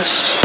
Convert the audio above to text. this.